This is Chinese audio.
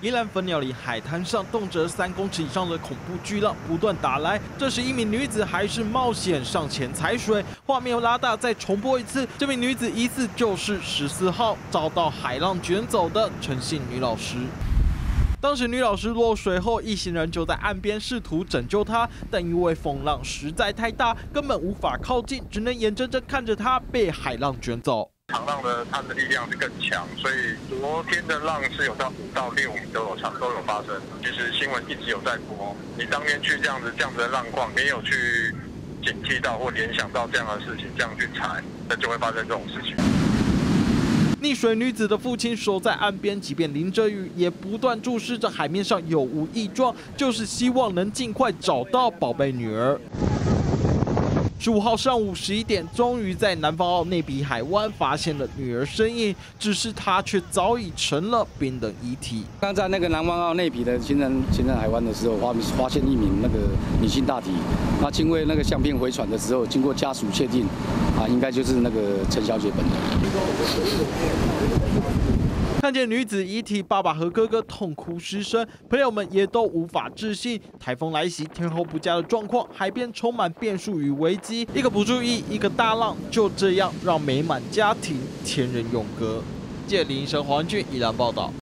宜兰粉鸟里海滩上动辄3公尺以上的恐怖巨浪不断打来，这时一名女子还是冒险上前踩水。画面拉大，再重播一次，这名女子疑似就是14号遭到海浪卷走的陈姓女老师。 当时女老师落水后，一行人就在岸边试图拯救她，但因为风浪实在太大，根本无法靠近，只能眼睁睁看着她被海浪卷走。长浪的它的力量是更强，所以昨天的浪是有到5到6米都有发生。其实新闻一直有在播，你当天去这样子的浪况，没有去警惕到或联想到这样的事情，这样去踩，那就会发生这种事情。 溺水女子的父亲守在岸边，即便淋着雨，也不断注视着海面上有无异状，就是希望能尽快找到宝贝女儿。15号上午11点，终于在南方澳内比海湾发现了女儿身影，只是她却早已成了冰冷遗体。刚在那个南方澳内比的行人海湾的时候，发现一名那个女性大体，那经过那个相片回传的时候，经过家属确定。 啊，应该就是那个陈小姐本人。看见女子遗体，爸爸和哥哥痛哭失声，朋友们也都无法置信。台风来袭，天候不佳的状况，海边充满变数与危机。一个不注意，一个大浪，就这样让美满家庭天人永隔。记者林医生、黄俊依然报道。